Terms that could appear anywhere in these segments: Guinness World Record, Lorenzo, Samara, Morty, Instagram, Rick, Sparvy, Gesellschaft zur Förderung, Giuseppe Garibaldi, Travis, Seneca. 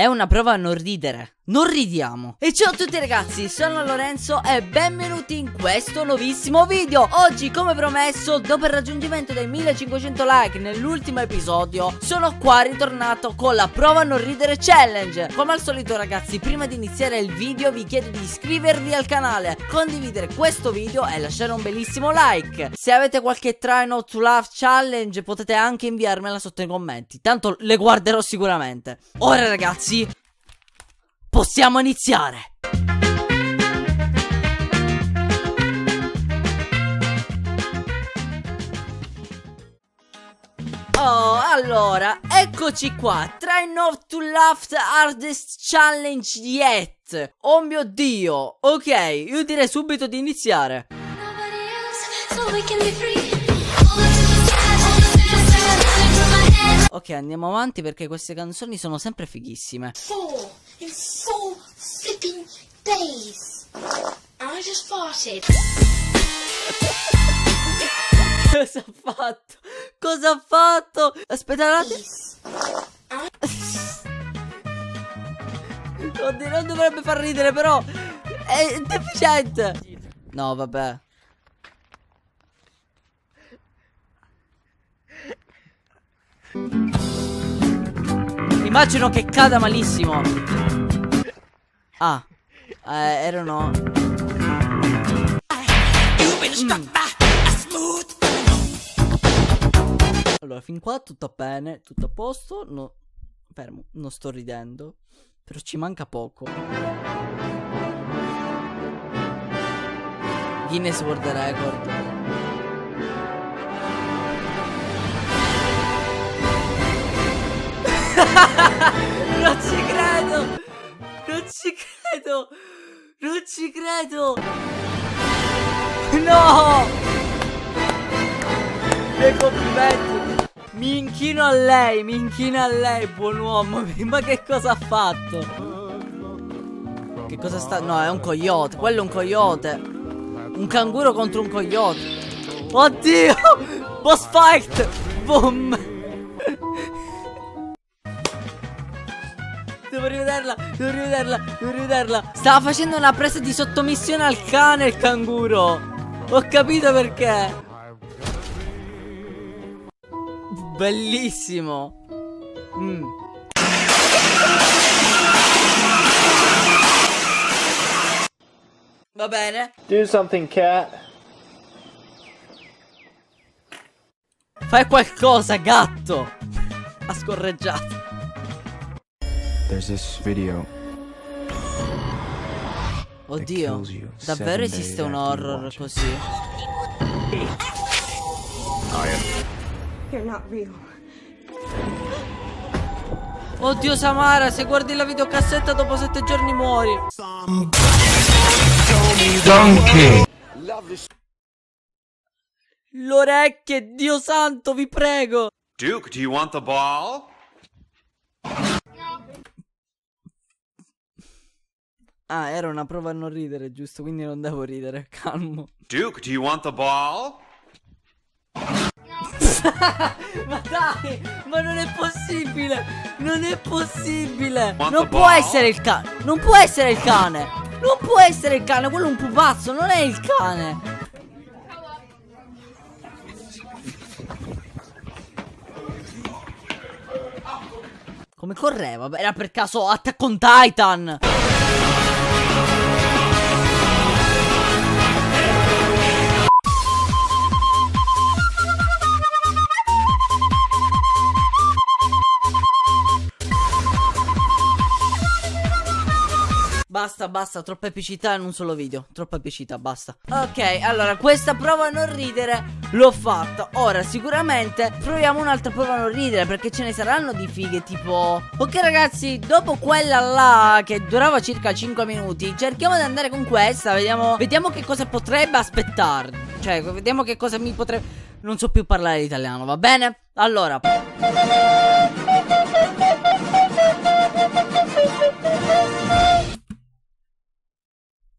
È una prova a non ridere. Non ridiamo. E ciao a tutti ragazzi, sono Lorenzo e benvenuti in questo nuovissimo video. Oggi, come promesso, dopo il raggiungimento dei 1500 like nell'ultimo episodio, sono qua ritornato con la prova a non ridere challenge. Come al solito ragazzi, prima di iniziare il video vi chiedo di iscrivervi al canale, condividere questo video e lasciare un bellissimo like. Se avete qualche try not to laugh challenge potete anche inviarmela sotto i commenti, tanto le guarderò sicuramente. Ora ragazzi, possiamo iniziare! Oh, allora, eccoci qua! Try not to laugh the hardest challenge yet! Oh mio Dio! Ok, io direi subito di iniziare! Ok, andiamo avanti perché queste canzoni sono sempre fighissime. It's so flipping days. I just farted. Cosa ha fatto? Cosa ha fatto? Aspettate. Oddio, non dovrebbe far ridere però. È deficiente. No, vabbè. Immagino che cada malissimo. Ah, erano. Allora, fin qua tutto bene, tutto a posto. No, fermo, non sto ridendo, però ci manca poco. Guinness World Record. Non ci credo! Non ci credo! Non ci credo! No! Miei complimenti! Mi inchino a lei, mi inchino a lei, buon uomo! Ma che cosa ha fatto? Che cosa sta... No, è un coyote, quello è un coyote! Un canguro contro un coyote! Oddio! Boss fight! Boom! Devo rivederla, devo rivederla, devo rivederla. Stava facendo una presa di sottomissione al cane il canguro. Ho capito perché. Bellissimo. Va bene. Do something, cat. Fai qualcosa, gatto. Ha scorreggiato. There's this video. Oddio, davvero esiste un horror così? Oddio Samara, se guardi la videocassetta dopo 7 giorni muori. L'orecchie, Dio santo, vi prego. Duke, do you want the ball? Ah, era una prova a non ridere, giusto? Quindi non devo ridere, calmo. Duke, do you want the ball? No. Ma dai, ma non è possibile! Non è possibile! Non può essere il cane! Non può essere il cane! Non può essere il cane, quello è un pupazzo, non è il cane! Come correva? Era per caso Attack on Titan! Basta, basta, troppa epicità in un solo video. Troppa epicità, basta. Ok, allora, questa prova a non ridere l'ho fatta. Ora, sicuramente proviamo un'altra prova a non ridere, perché ce ne saranno di fighe, tipo... Ok ragazzi, dopo quella là, che durava circa 5 minuti, cerchiamo di andare con questa. Vediamo che cosa potrebbe aspettare. Cioè, vediamo che cosa mi potrebbe... Non so più parlare italiano, va bene? Allora...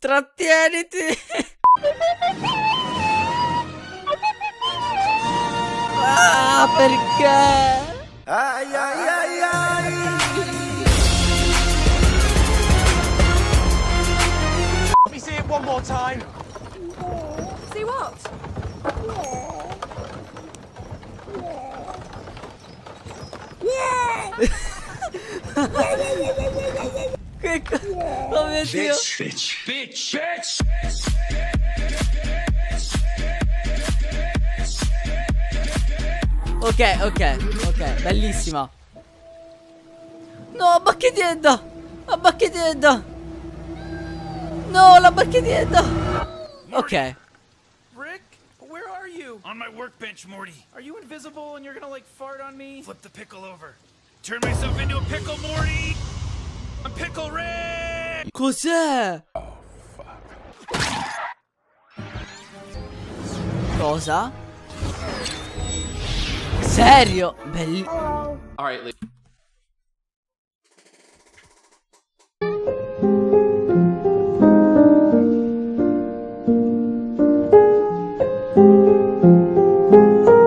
Trattieniti. Ah, perché? Ai ai ai ai. time. Aww. See what? Aww. Aww. Yeah! Che cazzo? Oh mio Dio! Bitch! Bitch! Bitch! Ok, ok, ok, bellissima. No, bacchetta! La bacchetta! No, la bacchetta! Ok. Rick, where are you? On my workbench, Morty. Are you invisible and you're gonna like fart on me? Flip the pickle over. Turn myself into a pickle, Morty! I'm pickle Rick! Cos'è? Oh, fuck. Cosa? Serio? Bellissimo. Alright,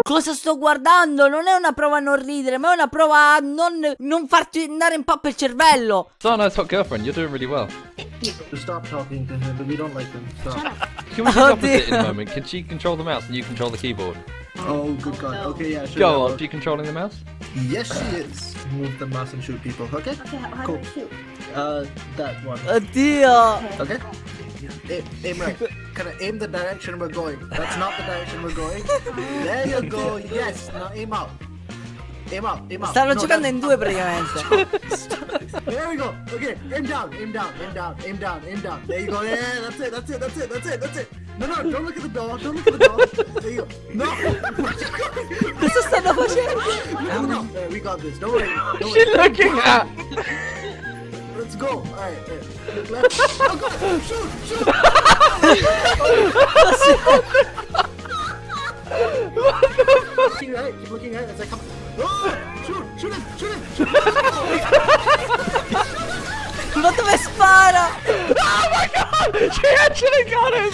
cosa sto guardando? Non è una prova a non ridere, ma è una prova a non farti andare in pappa il cervello. So nice hot girlfriend, you're doing really well. Stop talking to her, but you don't like them. Stop. Can we do the opposite in a moment? Can she control the mouse and you control the keyboard? Oh, good God. Okay, yeah, sure. Go on, are you controlling the mouse? Yes, she is. Move the mouse and shoot people, okay? Okay, how cool. Do I shoot? That one. Addio! Okay. Aim right. Can I aim the direction we're going? That's not the direction we're going. There you go, yes. Now aim out. Aim out, aim out. Stanno giocando in due praticamente. There we go. Okay, aim down, aim down, aim down, aim down, aim down. There you go, yeah, that's it, that's it, that's it, that's it, that's it. No, no, don't look at the door, don't look at the door. There you go. No! Cosa stanno facendo? No, no, we got this, don't worry. Don't worry. She's looking at. Let's go. Alright, look left. Oh God, shoot, shoot. What the fuck? Keep looking at it, keep looking at it. It's like, come. Oh, shoot, shoot him, shoot him, shoot him. Ma dove spara? Oh my God! She actually got him!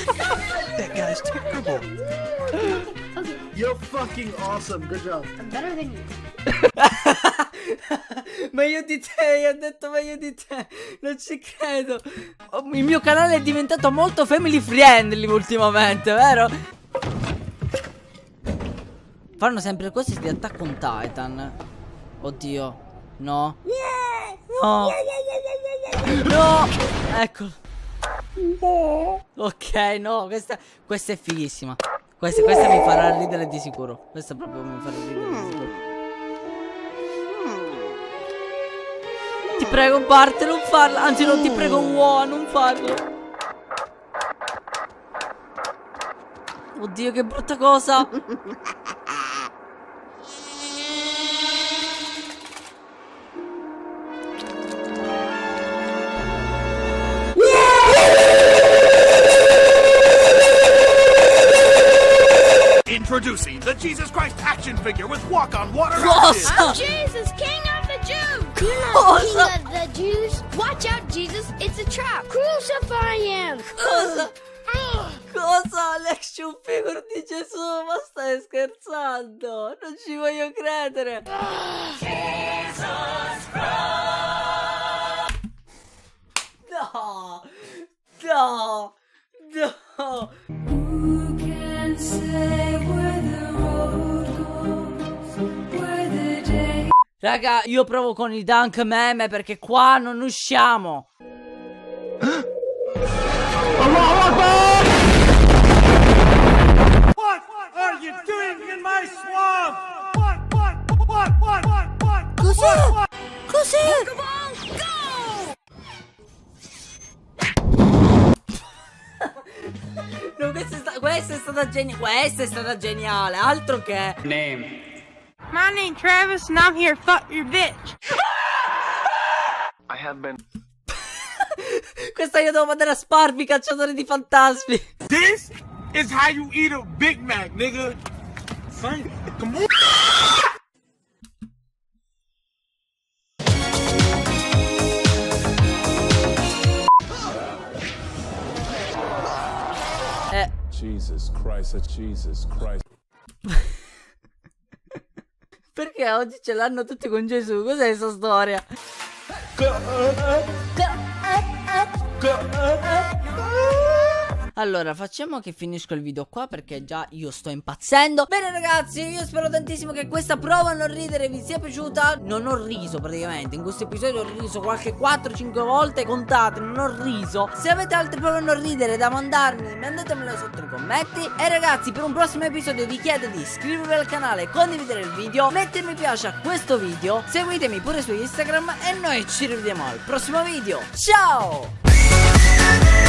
That guy's terrible. Okay. You're fucking awesome, good job. I'm better than you. Meglio di te, io ho detto meglio di te. Non ci credo. Il mio canale è diventato molto family friendly ultimamente, vero? Fanno sempre cose di Attack on Titan. Oddio. No. No. No. Eccolo. Ok, no. Questa è fighissima. Questa mi farà ridere di sicuro. Questa proprio mi farà ridere di sicuro. Ti prego Bart, non farlo. Anzi no, ti prego uomo, non farlo. Oddio, che brutta cosa. Introducing the Jesus Christ action figure with walk on water. I'm Jesus, King of the Jews. Cosa? King of the Jews. Watch out, Jesus, it's a trap. Crucify him. Cosa? Cosa? L'action figure di Gesù? Ma stai scherzando? Non ci voglio credere. Jesus Christ. No. No. No. Who can say where the road goes? Where the day. Raga, io provo con il dunk meme perché qua non usciamo. What are you doing in my swamp? What? Cos'è? No, questa è stata geniale. Questa è stata geniale. Altro che name. My name Travis and I'm here. Fuck your bitch. I have been. Questa io devo mandare a Sparvi, cacciatore di fantasmi. This is how you eat a Big Mac, nigga. Son, come on. Jesus Christ, Jesus Christ. Perché oggi ce l'hanno tutti con Gesù? Cos'è questa storia? Allora facciamo che finisco il video qua, perché già io sto impazzendo. Bene ragazzi, io spero tantissimo che questa prova a non ridere vi sia piaciuta. Non ho riso praticamente, in questo episodio ho riso qualche 4-5 volte, contate, non ho riso. Se avete altre prove a non ridere da mandarmi, mandatemele sotto nei commenti. E ragazzi, per un prossimo episodio vi chiedo di iscrivervi al canale, condividere il video, mettere mi piace a questo video, seguitemi pure su Instagram e noi ci rivediamo al prossimo video. Ciao!